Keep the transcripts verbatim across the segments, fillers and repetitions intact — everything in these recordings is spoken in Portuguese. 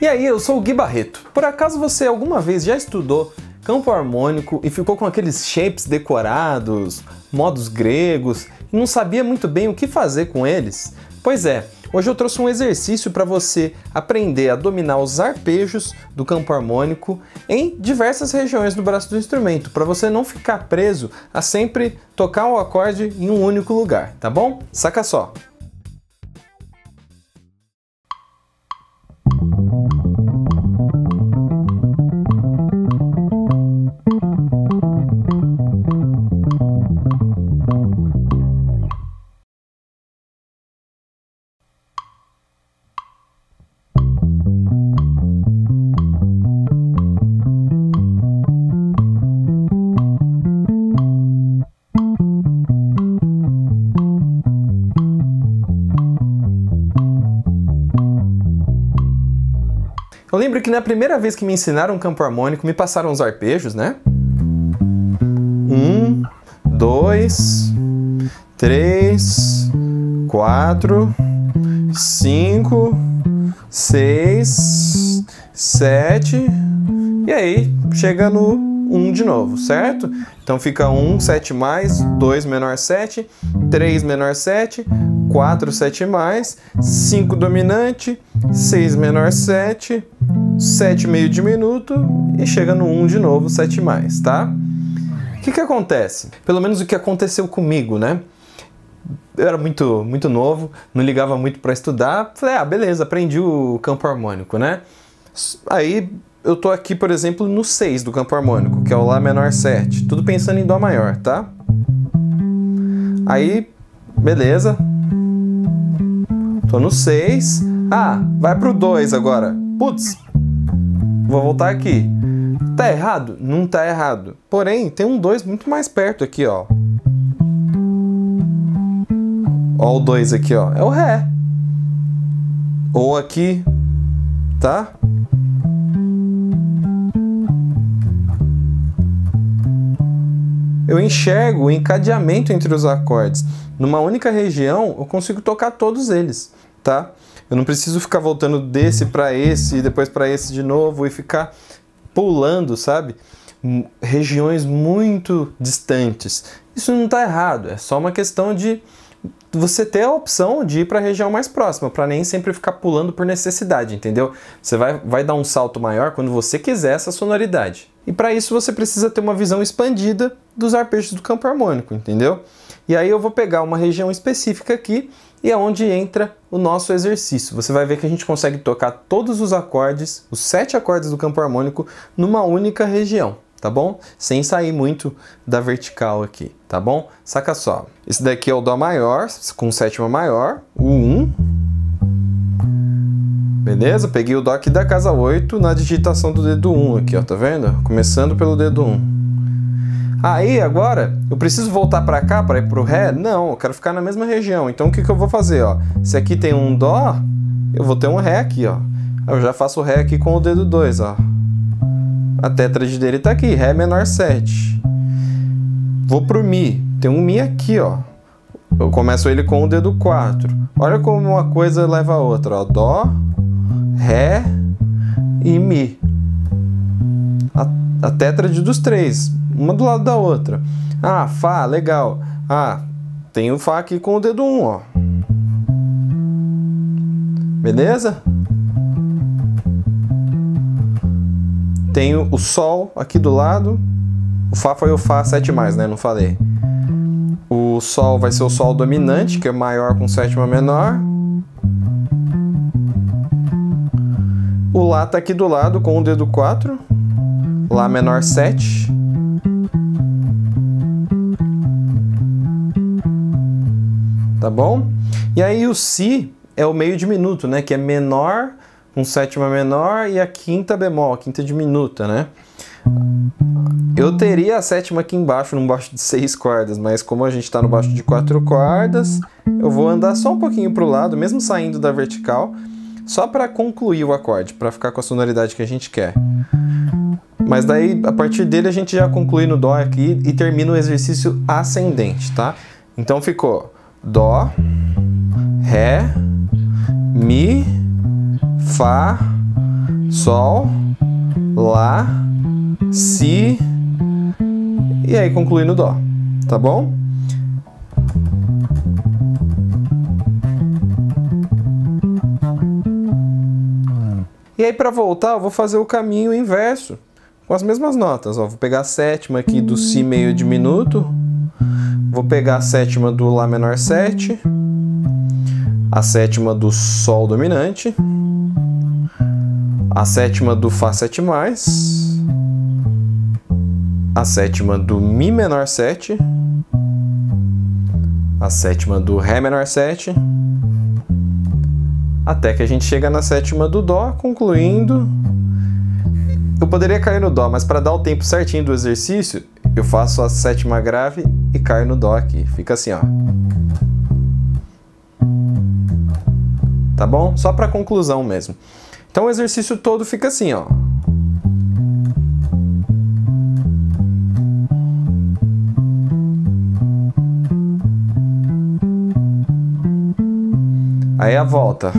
E aí, eu sou o Gui Barreto. Por acaso você alguma vez já estudou campo harmônico e ficou com aqueles shapes decorados, modos gregos, e não sabia muito bem o que fazer com eles? Pois é, hoje eu trouxe um exercício para você aprender a dominar os arpejos do campo harmônico em diversas regiões do braço do instrumento, para você não ficar preso a sempre tocar o acorde em um único lugar, tá bom? Saca só! Eu lembro que na primeira vez que me ensinaram campo harmônico, me passaram os arpejos, né? Um, dois, três, quatro, cinco, seis, sete, e aí chega no um de novo, certo? Então fica um, sete mais, dois menor sete, três menor sete, quatro, sete mais, cinco dominante, seis menor sete, sete meio diminuto e chega no um de novo, sete mais, tá? O que que acontece? Pelo menos o que aconteceu comigo, né? Eu era muito, muito novo, não ligava muito para estudar, falei, ah, beleza, aprendi o campo harmônico, né? Aí eu tô aqui, por exemplo, no seis do campo harmônico, que é o Lá menor sete, tudo pensando em Dó maior, tá? Aí, beleza. Tô no seis. Ah, vai pro dois agora. Putz, vou voltar aqui. Tá errado? Não tá errado. Porém, tem um dois muito mais perto aqui, ó. Ó o dois aqui, ó. É o Ré. Ou aqui, tá? Eu enxergo o encadeamento entre os acordes. Numa única região, eu consigo tocar todos eles, tá? Eu não preciso ficar voltando desse para esse, e depois para esse de novo, e ficar pulando, sabe? Regiões muito distantes. Isso não tá errado, é só uma questão de você ter a opção de ir para a região mais próxima, para nem sempre ficar pulando por necessidade, entendeu? Você vai, vai dar um salto maior quando você quiser essa sonoridade. E para isso você precisa ter uma visão expandida dos arpejos do campo harmônico, entendeu? E aí eu vou pegar uma região específica aqui e é onde entra o nosso exercício. Você vai ver que a gente consegue tocar todos os acordes, os sete acordes do campo harmônico, numa única região, tá bom? Sem sair muito da vertical aqui, tá bom? Saca só. Esse daqui é o Dó maior, com sétima maior, o um. Beleza? Peguei o Dó aqui da casa oito na digitação do dedo um aqui, ó, tá vendo? Começando pelo dedo um. Aí, agora, eu preciso voltar para cá para ir pro Ré? Não, eu quero ficar na mesma região. Então, o que que eu vou fazer, ó? Se aqui tem um Dó, eu vou ter um Ré aqui, ó. Eu já faço o Ré aqui com o dedo dois, ó. A tríade dele tá aqui, Ré menor sete. Vou pro Mi. Tem um Mi aqui, ó. Eu começo ele com o dedo quatro. Olha como uma coisa leva a outra, ó. Dó, Ré e Mi. A, a tríade dos três. Uma do lado da outra. Ah, Fá, legal. Ah, tem o Fá aqui com o dedo um, ó. Beleza? Tenho o Sol aqui do lado. O Fá foi o Fá sete mais, né? Não falei. O Sol vai ser o Sol dominante, que é maior com sétima menor. O Lá tá aqui do lado com o dedo quatro. Lá menor sete. Tá bom? E aí o Si é o meio diminuto, né? Que é menor, com sétima menor e a quinta bemol, a quinta diminuta, né? Eu teria a sétima aqui embaixo, num baixo de seis cordas, mas como a gente está no baixo de quatro cordas, eu vou andar só um pouquinho para o lado, mesmo saindo da vertical, só para concluir o acorde, para ficar com a sonoridade que a gente quer. Mas daí, a partir dele, a gente já conclui no Dó aqui e termina o exercício ascendente, tá? Então ficou Dó, Ré, Mi, Fá, Sol, Lá, Si, e aí conclui no Dó, tá bom? E aí para voltar eu vou fazer o caminho inverso, com as mesmas notas, ó. Vou pegar a sétima aqui do Si meio diminuto, vou pegar a sétima do Lá menor sete, a sétima do Sol dominante, a sétima do Fá sete mais, a sétima do Mi menor sete, a sétima do Ré menor sete, até que a gente chega na sétima do Dó, concluindo. Eu poderia cair no Dó, mas para dar o tempo certinho do exercício, eu faço a sétima grave e caio no Dó aqui. Fica assim, ó. Tá bom? Só para conclusão mesmo. Então o exercício todo fica assim, ó. Aí a volta.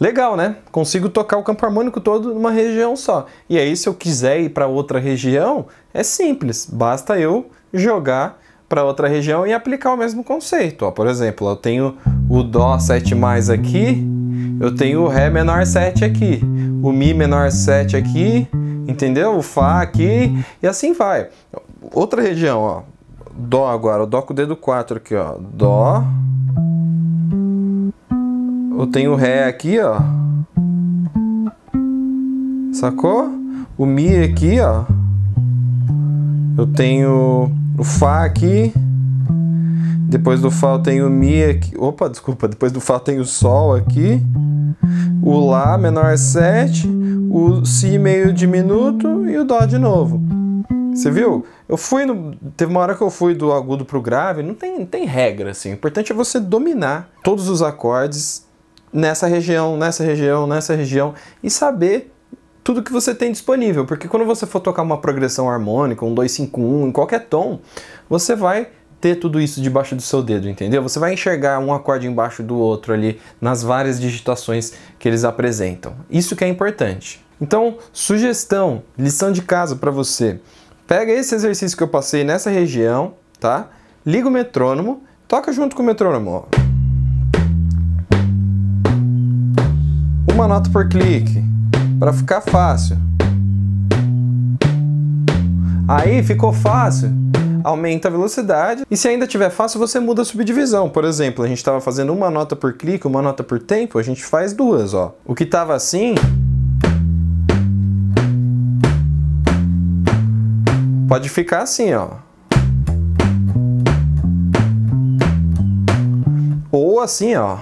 Legal, né? Consigo tocar o campo harmônico todo numa região só. E aí, se eu quiser ir para outra região, é simples. Basta eu jogar para outra região e aplicar o mesmo conceito. Ó, por exemplo, eu tenho o Dó sete mais aqui, eu tenho o Ré menor sete aqui, o Mi menor sete aqui, entendeu? O Fá aqui, e assim vai. Outra região, ó. Dó agora, o Dó com o dedo quatro aqui, ó. Dó... Eu tenho o Ré aqui, ó. Sacou? O Mi aqui, ó. Eu tenho o Fá aqui. Depois do Fá eu tenho o Mi aqui. Opa, desculpa. Depois do Fá eu tenho o Sol aqui. O Lá menor sete. O Si meio diminuto. E o Dó de novo. Você viu? Eu fui no... Teve uma hora que eu fui do agudo pro grave. Não tem, não tem regra, assim. O importante é você dominar todos os acordes nessa região, nessa região, nessa região, e saber tudo que você tem disponível, porque quando você for tocar uma progressão harmônica, um dois, cinco, um, em qualquer tom, você vai ter tudo isso debaixo do seu dedo, entendeu? Você vai enxergar um acorde embaixo do outro ali, nas várias digitações que eles apresentam. Isso que é importante. Então, sugestão, lição de casa para você. Pega esse exercício que eu passei nessa região, tá? Liga o metrônomo, toca junto com o metrônomo, ó. Uma nota por clique, para ficar fácil. Aí ficou fácil, aumenta a velocidade, e se ainda tiver fácil você muda a subdivisão. Por exemplo, a gente estava fazendo uma nota por clique, uma nota por tempo, a gente faz duas, ó. O que estava assim pode ficar assim, ó. Ou assim, ó.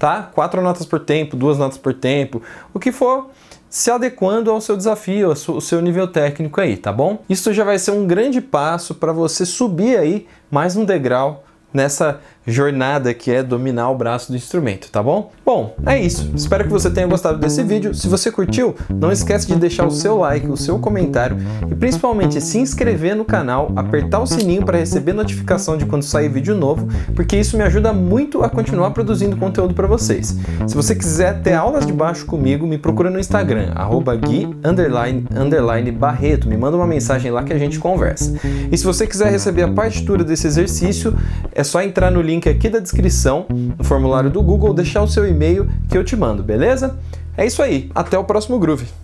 Tá? Quatro notas por tempo, duas notas por tempo, o que for se adequando ao seu desafio, ao seu nível técnico aí, tá bom? Isso já vai ser um grande passo para você subir aí mais um degrau nessa jornada que é dominar o braço do instrumento, tá bom? Bom, é isso. Espero que você tenha gostado desse vídeo. Se você curtiu, não esquece de deixar o seu like, o seu comentário e principalmente se inscrever no canal, apertar o sininho para receber notificação de quando sair vídeo novo, porque isso me ajuda muito a continuar produzindo conteúdo para vocês. Se você quiser ter aulas de baixo comigo, me procura no Instagram, arroba gui, underline, underline, barreto. Me manda uma mensagem lá que a gente conversa. E se você quiser receber a partitura desse exercício, é só entrar no link aqui da descrição, no formulário do Google, deixar o seu e-mail que eu te mando, beleza? É isso aí, até o próximo groove!